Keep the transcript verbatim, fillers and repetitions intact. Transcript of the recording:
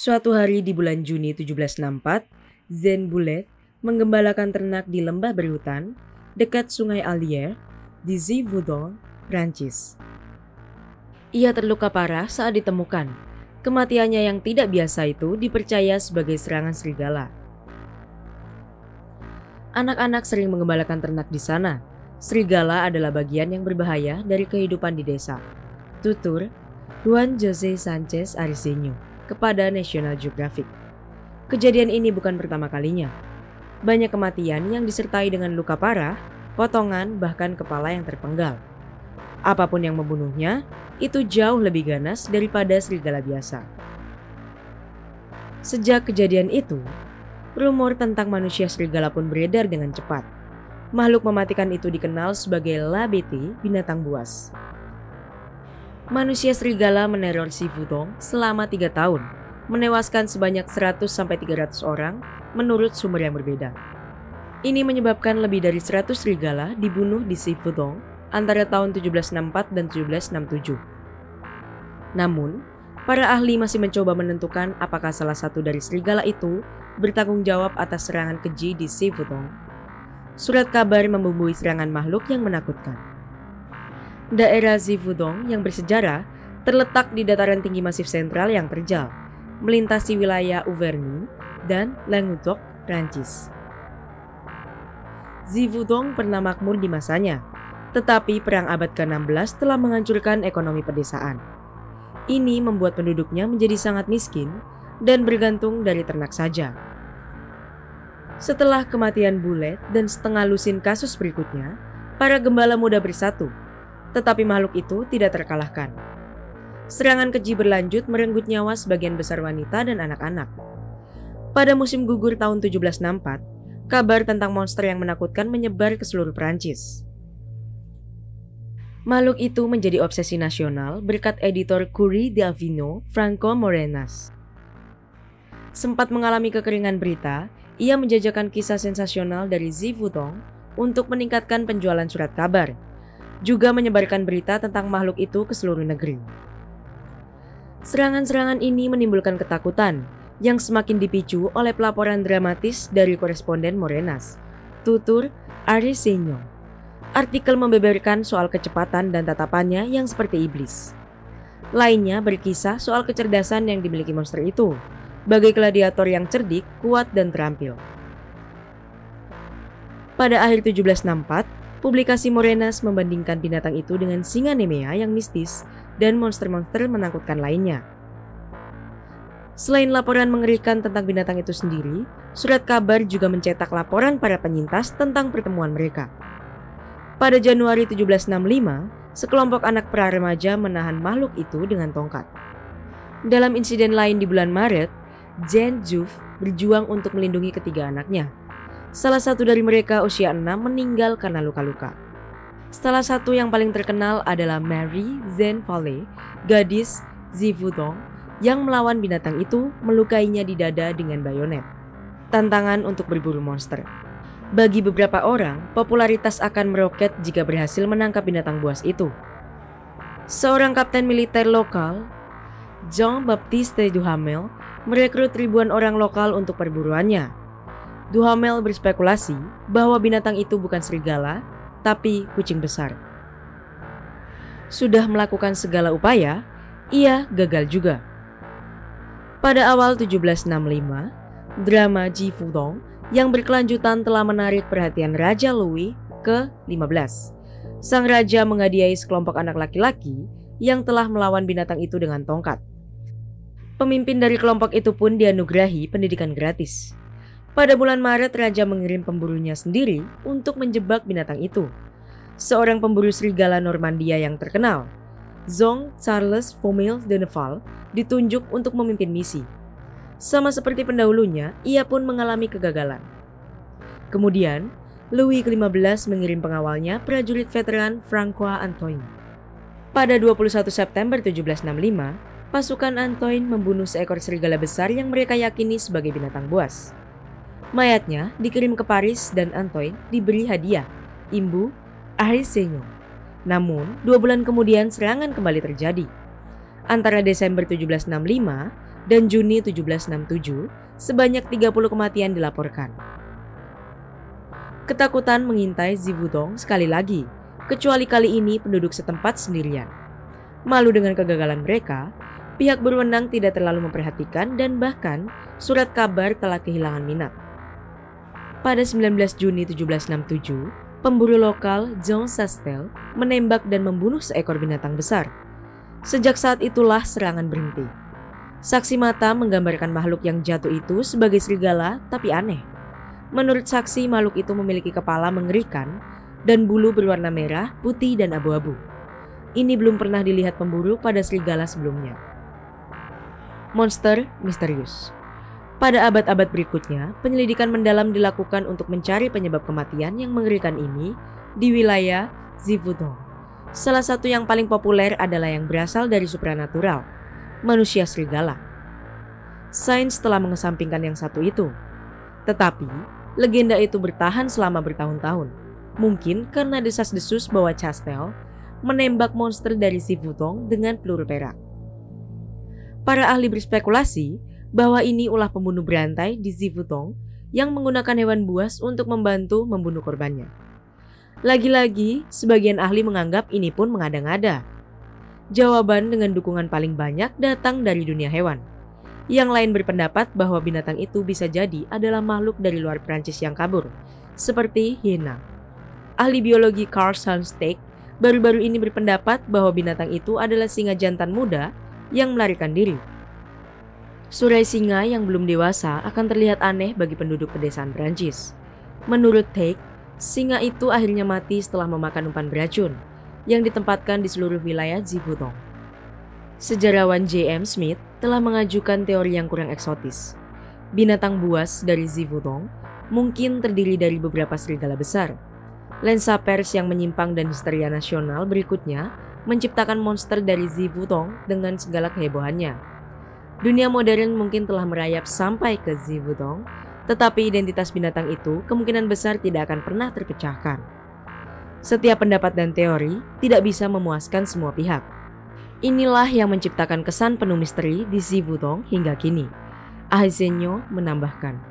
Suatu hari di bulan Juni tujuh belas enam puluh empat, Jean Boulet menggembalakan ternak di lembah berhutan dekat Sungai Allier di Zivutong, Prancis. Ia terluka parah saat ditemukan. Kematiannya yang tidak biasa itu dipercaya sebagai serangan serigala. Anak-anak sering menggembalakan ternak di sana. Serigala adalah bagian yang berbahaya dari kehidupan di desa. Tutur Juan Jose Sanchez Arizmendia kepada National Geographic. Kejadian ini bukan pertama kalinya. Banyak kematian yang disertai dengan luka parah, potongan, bahkan kepala yang terpenggal. Apapun yang membunuhnya, itu jauh lebih ganas daripada serigala biasa. Sejak kejadian itu, rumor tentang manusia serigala pun beredar dengan cepat. Makhluk mematikan itu dikenal sebagai la bête, binatang buas. Manusia serigala meneror Zivutong selama tiga tahun, menewaskan sebanyak seratus sampai tiga ratus orang menurut sumber yang berbeda. Ini menyebabkan lebih dari seratus serigala dibunuh di Zivutong antara tahun tujuh belas enam puluh empat dan tujuh belas enam puluh tujuh. Namun, para ahli masih mencoba menentukan apakah salah satu dari serigala itu bertanggung jawab atas serangan keji di Zivutong. Surat kabar membumbui serangan makhluk yang menakutkan. Daerah Zivutong yang bersejarah terletak di dataran tinggi masif sentral yang terjal, melintasi wilayah Auvergne dan Languedoc, Prancis. Zivutong pernah makmur di masanya, tetapi perang abad ke enam belas telah menghancurkan ekonomi pedesaan. Ini membuat penduduknya menjadi sangat miskin dan bergantung dari ternak saja. Setelah kematian Boulet dan setengah lusin kasus berikutnya, para gembala muda bersatu. Tetapi makhluk itu tidak terkalahkan. Serangan keji berlanjut merenggut nyawa sebagian besar wanita dan anak-anak. Pada musim gugur tahun tujuh belas enam puluh empat, kabar tentang monster yang menakutkan menyebar ke seluruh Prancis. Makhluk itu menjadi obsesi nasional berkat editor Courrier d'Avignon, Franco Morenas. Sempat mengalami kekeringan berita, ia menjajakan kisah sensasional dari Zivutong untuk meningkatkan penjualan surat kabar. Juga menyebarkan berita tentang makhluk itu ke seluruh negeri. Serangan-serangan ini menimbulkan ketakutan yang semakin dipicu oleh pelaporan dramatis dari koresponden Morenas, tutur Arizmendia. Artikel membeberkan soal kecepatan dan tatapannya yang seperti iblis. Lainnya berkisah soal kecerdasan yang dimiliki monster itu, bagai gladiator yang cerdik, kuat, dan terampil. Pada akhir tujuh belas enam puluh empat, publikasi Morenas membandingkan binatang itu dengan singa Nemea yang mistis dan monster-monster menakutkan lainnya. Selain laporan mengerikan tentang binatang itu sendiri, surat kabar juga mencetak laporan para penyintas tentang pertemuan mereka. Pada Januari tujuh belas enam puluh lima, sekelompok anak pra remaja menahan makhluk itu dengan tongkat. Dalam insiden lain di bulan Maret, Jean Jouve berjuang untuk melindungi ketiga anaknya. Salah satu dari mereka usia enam meninggal karena luka-luka. Salah satu yang paling terkenal adalah Marie-Jeanne Vallet, gadis Zivutong yang melawan binatang itu melukainya di dada dengan bayonet. Tantangan untuk berburu monster. Bagi beberapa orang, popularitas akan meroket jika berhasil menangkap binatang buas itu. Seorang kapten militer lokal, Jean-Baptiste Duhamel, merekrut ribuan orang lokal untuk perburuannya. Duhamel berspekulasi bahwa binatang itu bukan serigala, tapi kucing besar. Sudah melakukan segala upaya, ia gagal juga. Pada awal tujuh belas enam puluh lima, drama Zivutong yang berkelanjutan telah menarik perhatian Raja Louis ke lima belas. Sang raja menghadiahi sekelompok anak laki-laki yang telah melawan binatang itu dengan tongkat. Pemimpin dari kelompok itu pun dianugerahi pendidikan gratis. Pada bulan Maret, raja mengirim pemburunya sendiri untuk menjebak binatang itu. Seorang pemburu serigala Normandia yang terkenal, Jean Charles Fumel de Neval, ditunjuk untuk memimpin misi. Sama seperti pendahulunya, ia pun mengalami kegagalan. Kemudian, Louis kelima belas mengirim pengawalnya prajurit veteran François Antoine. Pada dua puluh satu September tujuh belas enam puluh lima, pasukan Antoine membunuh seekor serigala besar yang mereka yakini sebagai binatang buas. Mayatnya dikirim ke Paris dan Antoine diberi hadiah, imbu Arizmendia. Namun, dua bulan kemudian serangan kembali terjadi. Antara Desember tujuh belas enam puluh lima dan Juni tujuh belas enam puluh tujuh, sebanyak tiga puluh kematian dilaporkan. Ketakutan mengintai Zivutong sekali lagi, kecuali kali ini penduduk setempat sendirian. Malu dengan kegagalan mereka, pihak berwenang tidak terlalu memperhatikan dan bahkan surat kabar telah kehilangan minat. Pada sembilan belas Juni tujuh belas enam puluh tujuh, pemburu lokal Jean Chastel menembak dan membunuh seekor binatang besar. Sejak saat itulah serangan berhenti. Saksi mata menggambarkan makhluk yang jatuh itu sebagai serigala tapi aneh. Menurut saksi, makhluk itu memiliki kepala mengerikan dan bulu berwarna merah, putih, dan abu-abu. Ini belum pernah dilihat pemburu pada serigala sebelumnya. Monster misterius. Pada abad-abad berikutnya, penyelidikan mendalam dilakukan untuk mencari penyebab kematian yang mengerikan ini di wilayah Zivutong. Salah satu yang paling populer adalah yang berasal dari supranatural, manusia serigala. Sains telah mengesampingkan yang satu itu. Tetapi, legenda itu bertahan selama bertahun-tahun. Mungkin karena desas-desus bahwa Chastel menembak monster dari Zivutong dengan peluru perak. Para ahli berspekulasi bahwa ini ulah pembunuh berantai di Zivutong yang menggunakan hewan buas untuk membantu membunuh korbannya. Lagi-lagi, sebagian ahli menganggap ini pun mengada-ngada. Jawaban dengan dukungan paling banyak datang dari dunia hewan. Yang lain berpendapat bahwa binatang itu bisa jadi adalah makhluk dari luar Prancis yang kabur, seperti hiena. Ahli biologi Carl Schoensteig baru-baru ini berpendapat bahwa binatang itu adalah singa jantan muda yang melarikan diri. Surai singa yang belum dewasa akan terlihat aneh bagi penduduk pedesaan Prancis. Menurut Teik, singa itu akhirnya mati setelah memakan umpan beracun yang ditempatkan di seluruh wilayah Zivutong. Sejarawan J M Smith telah mengajukan teori yang kurang eksotis. Binatang buas dari Zivutong mungkin terdiri dari beberapa serigala besar. Lensa pers yang menyimpang dan histeria nasional berikutnya menciptakan monster dari Zivutong dengan segala kehebohannya. Dunia modern mungkin telah merayap sampai ke Zivutong, tetapi identitas binatang itu kemungkinan besar tidak akan pernah terpecahkan. Setiap pendapat dan teori tidak bisa memuaskan semua pihak. Inilah yang menciptakan kesan penuh misteri di Zivutong hingga kini. Ahisenyo menambahkan.